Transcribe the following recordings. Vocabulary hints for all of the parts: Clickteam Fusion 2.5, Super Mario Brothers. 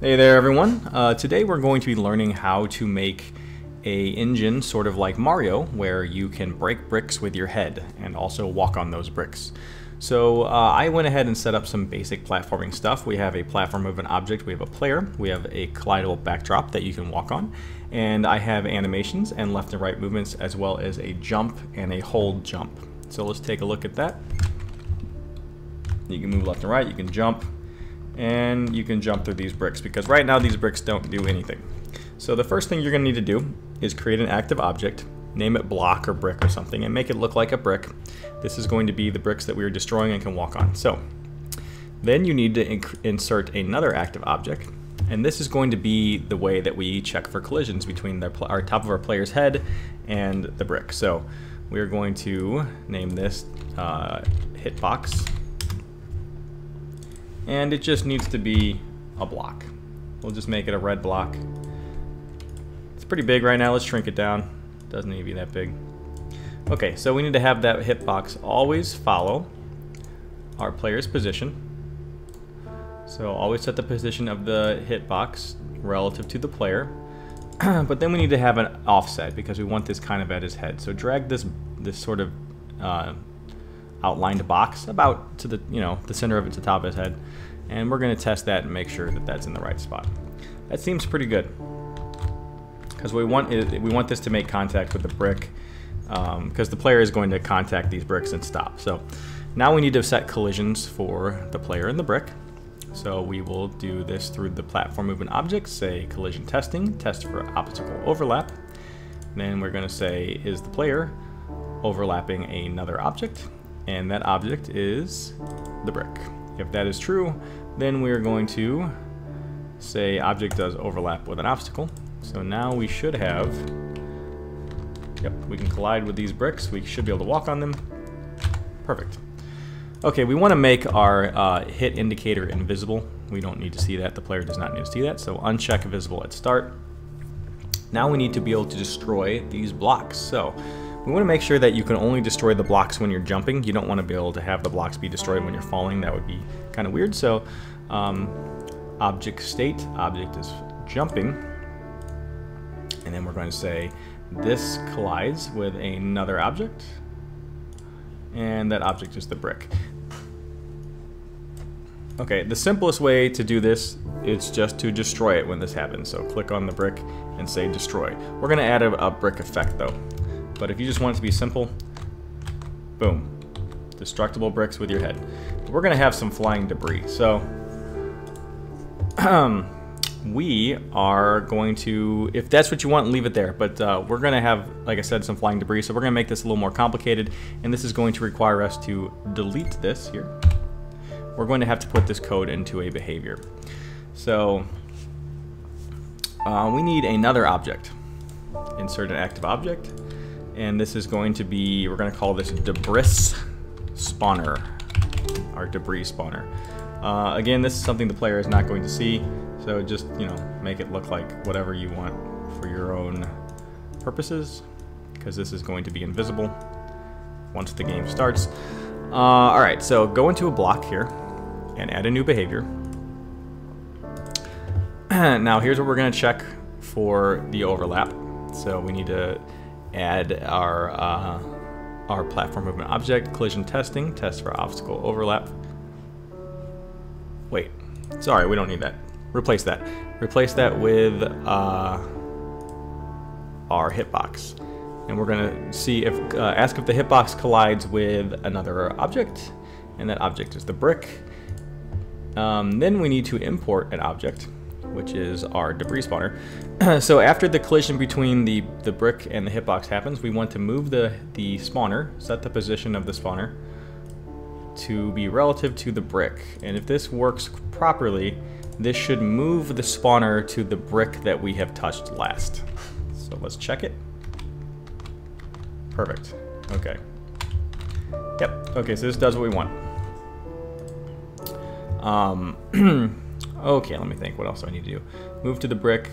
Hey there everyone, today we're going to be learning how to make a engine sort of like Mario where you can break bricks with your head and also walk on those bricks. So I went ahead and set up some basic platforming stuff. We have a platform of an object, we have a player, we have a collidable backdrop that you can walk on, and I have animations and left and right movements as well as a jump and a hold jump. So let's take a look at that. You can move left and right, you can jump, and you can jump through these bricks because right now these bricks don't do anything. So the first thing you're going to need to do is create an active object, name it block or brick or something, and make it look like a brick. This is going to be the bricks that we are destroying and can walk on. So then you need to insert another active object, and this is going to be the way that we check for collisions between our top of our player's head and the brick. So we're going to name this hitbox. And it just needs to be a block. We'll just make it a red block. It's pretty big right now. Let's shrink it down. Doesn't need to be that big. Okay, so we need to have that hitbox always follow our player's position. So always set the position of the hitbox relative to the player. But then we need to have an offset because we want this kind of at his head. So drag this sort of outlined box about to the the center of it, to the top of his head, and we're going to test that and make sure that that's in the right spot. That seems pretty good because we want this to make contact with the brick because the player is going to contact these bricks and stop. So now we need to set collisions for the player and the brick. So we will do this through the platform movement object, say collision testing, test for obstacle overlap. And then we're going to say is the player overlapping another object, and that object is the brick. If that is true, then we're going to say object does overlap with an obstacle. So now we should have, yep, we can collide with these bricks. We should be able to walk on them. Perfect. Okay, we want to make our hit indicator invisible. We don't need to see that. The player does not need to see that. So uncheck visible at start. Now we need to be able to destroy these blocks. So we want to make sure that you can only destroy the blocks when you're jumping. You don't want to be able to have the blocks be destroyed when you're falling. That would be kind of weird. So object state, object is jumping. And then we're going to say this collides with another object. And that object is the brick. Okay, the simplest way to do this is just to destroy it when this happens. So click on the brick and say destroy. We're going to add a brick effect though. But if you just want it to be simple, boom. Destructible bricks with your head. We're going to have some flying debris. So we are going to, if that's what you want, leave it there. But we're going to have, like I said, some flying debris. So we're going to make this a little more complicated. And this is going to require us to delete this here. We're going to have to put this code into a behavior. So we need another object. Insert an active object. And this is going to be, we're going to call this debris spawner, our debris spawner. Again, this is something the player is not going to see, so just, make it look like whatever you want for your own purposes, because this is going to be invisible once the game starts. All right, so go into a block here and add a new behavior. Now, here's what we're going to check for the overlap. So we need to add our platform movement object, collision testing, test for obstacle overlap. Wait, sorry, we don't need that. Replace that. Replace that with our hitbox. And we're gonna see if, ask if the hitbox collides with another object, and that object is the brick. Then we need to import an object, which is our debris spawner. So after the collision between the brick and the hitbox happens, we want to move the spawner, set the position of the spawner to be relative to the brick. And if this works properly, this should move the spawner to the brick that we have touched last. So let's check it. Perfect. Okay. Yep. Okay, so this does what we want. Okay, let me think. What else do I need to do? Move to the brick.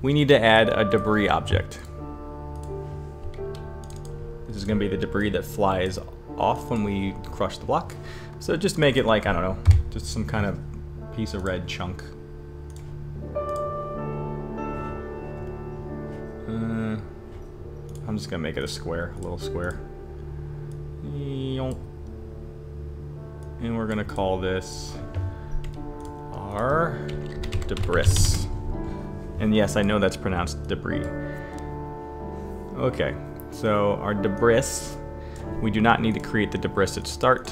We need to add a debris object. This is going to be the debris that flies off when we crush the block. So just make it like, I don't know, just some kind of piece of red chunk. I'm just gonna make it a square, a little square. And we're gonna call this our debris. And yes, I know that's pronounced debris. Okay, so our debris, we do not need to create the debris at start.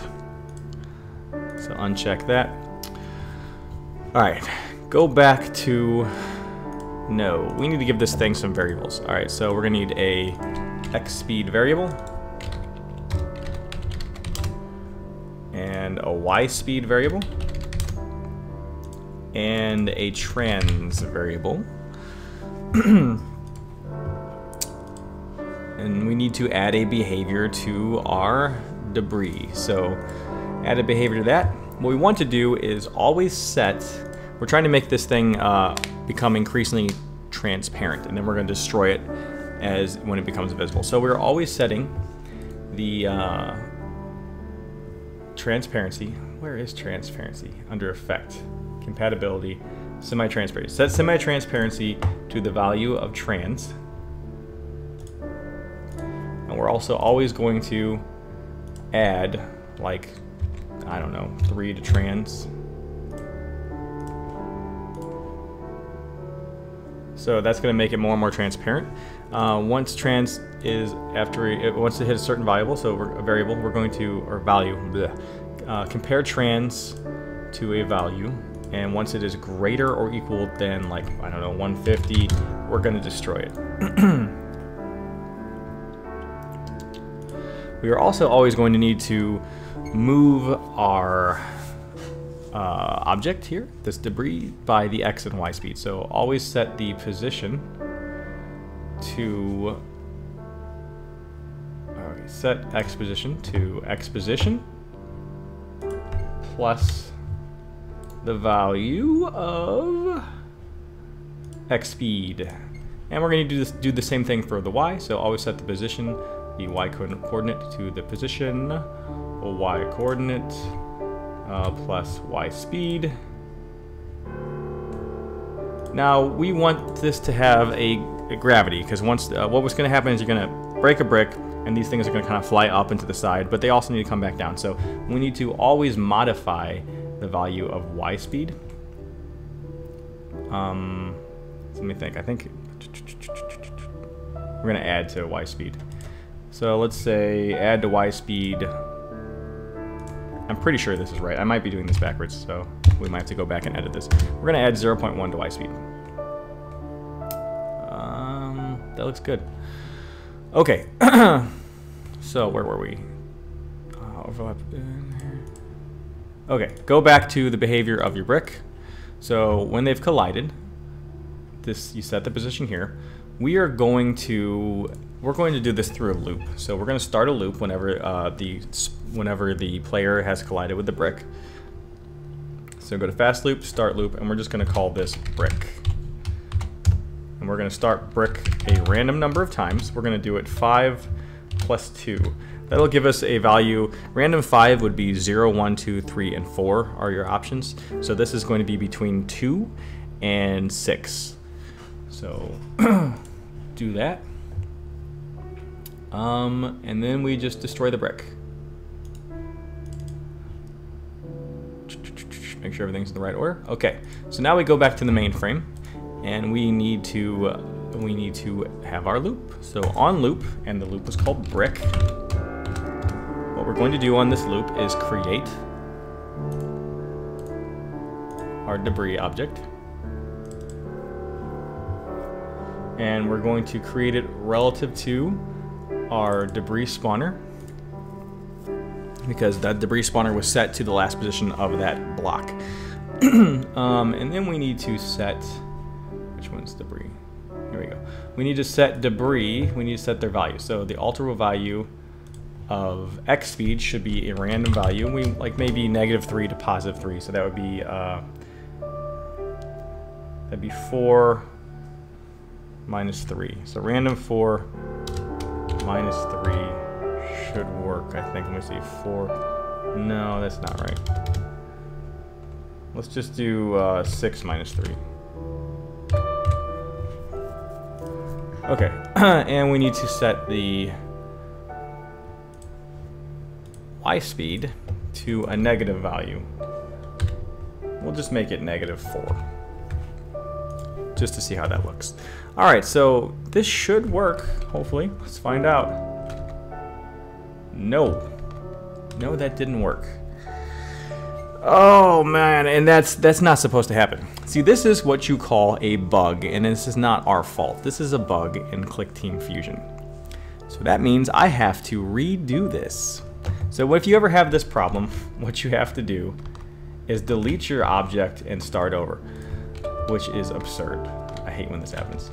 So uncheck that. All right, go back to, no, we need to give this thing some variables. All right, so we're gonna need a x speed variable and a y speed variable and a trans variable. And we need to add a behavior to our debris. So add a behavior to that. What we want to do is always set, we're trying to make this thing become increasingly transparent, and then we're gonna destroy it as when it becomes visible. So we're always setting the transparency. Where is transparency? Under effect, compatibility, semi-transparency. Set semi-transparency to the value of trans. And we're also always going to add, like, I don't know, 3 to trans. So that's going to make it more and more transparent. Once trans is after it wants to hit a certain variable, so we're, a variable, we're going to, or value, compare trans to a value. And once it is greater or equal than, like, I don't know, 150, we're going to destroy it. We are also always going to need to move our object here, this debris, by the x and y speed. So always set the position to, okay, set x position plus the value of x speed. And we're going to do the same thing for the y. So always set the position, the y coordinate to the position, y coordinate plus y speed. Now we want this to have a gravity, because once what was going to happen is you're going to break a brick and these things are going to kind of fly up into the side, but they also need to come back down. So we need to always modify the value of y speed. Let me think. I think we're going to add to y speed. So let's say add to y speed. I'm pretty sure this is right. I might be doing this backwards, so we might have to go back and edit this. We're gonna add 0.1 to y speed. That looks good. Okay, so where were we? Overlap in here. Okay, go back to the behavior of your brick. So when they've collided, this, you set the position here. We are going to, we're going to do this through a loop. So we're going to start a loop whenever the player has collided with the brick. So go to fast loop, start loop, and we're just going to call this brick. And we're going to start brick a random number of times. We're going to do it 5 plus 2. That'll give us a value. Random 5 would be 0, 1, 2, 3, and 4 are your options. So this is going to be between 2 and 6. So do that. And then we just destroy the brick. Make sure everything's in the right order. Okay, so now we go back to the main frame, and we need to have our loop. So on loop, and the loop was called brick. What we're going to do on this loop is create our debris object. And we're going to create it relative to our debris spawner, because that debris spawner was set to the last position of that block. And then we need to set, which one's debris? Here we go. We need to set debris, we need to set their value. So the alterable value of x speed should be a random value. We like maybe -3 to +3, so that would be that'd be 4 - 3. So random 4 - 3 should work, I think. Let me see, 4. No, that's not right. Let's just do 6 minus 3. Okay, and we need to set the y speed to a negative value. We'll just make it negative 4, just to see how that looks. All right, so this should work, hopefully. Let's find out. No. No, that didn't work. Oh man, and that's not supposed to happen. See, this is what you call a bug, and this is not our fault. This is a bug in Clickteam Fusion. So that means I have to redo this. So if you ever have this problem, what you have to do is delete your object and start over, which is absurd. I hate when this happens.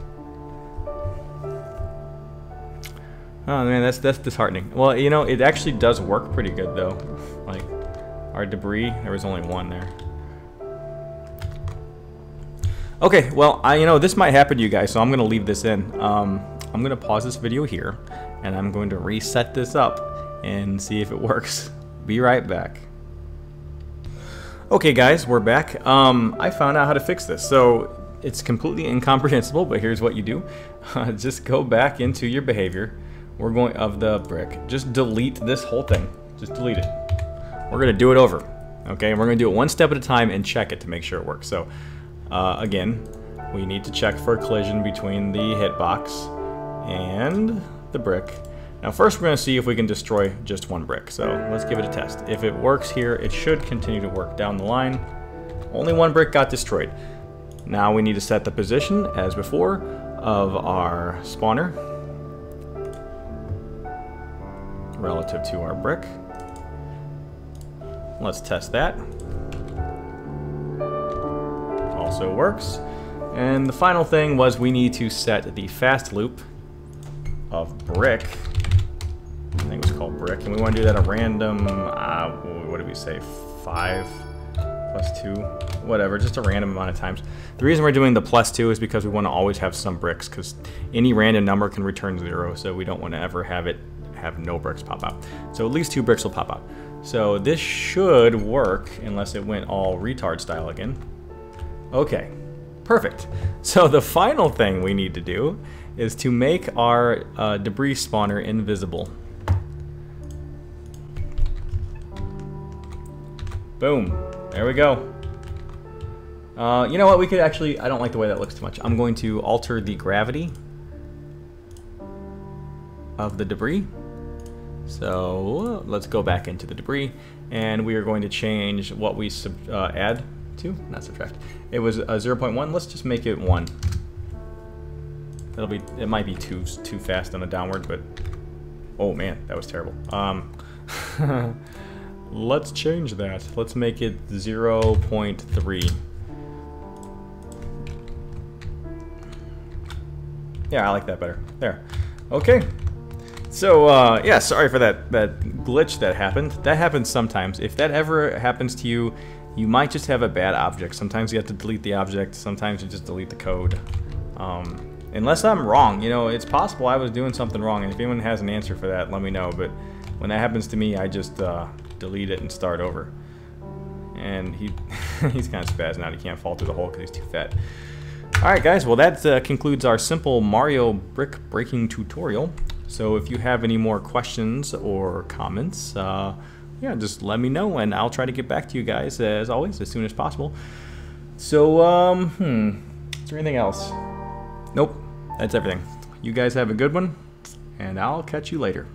Oh man, that's disheartening. Well, you know, it actually does work pretty good though. Like, our debris, there was only one there. Okay, well, you know, this might happen to you guys, so I'm gonna leave this in. I'm gonna pause this video here, and I'm going to reset this up and see if it works. Be right back. Okay guys, we're back. I found out how to fix this. So it's completely incomprehensible, but here's what you do. Just go back into your behavior. We're going of the brick. Just delete this whole thing. Just delete it. We're gonna do it over, okay? And we're gonna do it one step at a time and check it to make sure it works. So again, we need to check for a collision between the hitbox and the brick. Now first we're gonna see if we can destroy just one brick. So let's give it a test. If it works here, it should continue to work down the line. Only one brick got destroyed. Now we need to set the position, as before, of our spawner relative to our brick. Let's test that. Also works. And the final thing was we need to set the fast loop of brick. I think it was called brick. And we want to do that a random, what did we say, 5 plus 2, whatever, just a random amount of times. The reason we're doing the +2 is because we want to always have some bricks, because any random number can return 0, so we don't want to ever have it have no bricks pop out. So at least 2 bricks will pop out. So this should work, unless it went all retard style again. Okay, perfect. So the final thing we need to do is to make our debris spawner invisible. Boom, there we go. You know what, we could actually, I don't like the way that looks too much. I'm going to alter the gravity of the debris. So let's go back into the debris, and we are going to change what we add to, not subtract. It was a 0.1. Let's just make it 1. That'll be. It might be too fast on a downward, but oh man, that was terrible. Let's change that. Let's make it 0.3. Yeah, I like that better. There. Okay. So, yeah, sorry for that glitch that happened. That happens sometimes. If that ever happens to you, you might just have a bad object. Sometimes you have to delete the object. Sometimes you just delete the code. Unless I'm wrong. You know, it's possible I was doing something wrong. And if anyone has an answer for that, let me know. But when that happens to me, I just delete it and start over. And he's kind of spazzing out. He can't fall through the hole because he's too fat. All right, guys. Well, that concludes our simple Mario brick breaking tutorial. So if you have any more questions or comments, yeah, just let me know, and I'll try to get back to you guys, as always, as soon as possible. So, is there anything else? Nope, that's everything. You guys have a good one, and I'll catch you later.